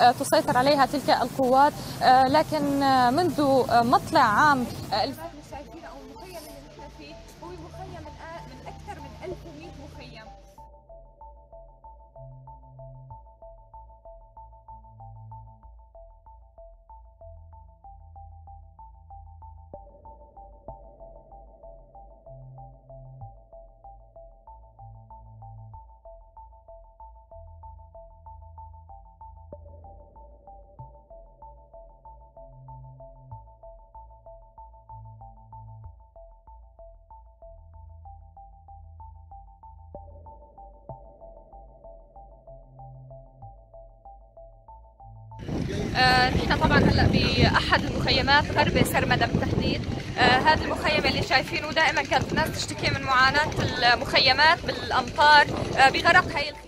تسيطر عليها تلك القوات، لكن منذ مطلع عام نحن طبعا هلا باحد المخيمات غربي سرمدا بالتحديد. هذا المخيم اللي شايفينه دائما كانت الناس تشتكي من معاناه المخيمات بالامطار بغرق هي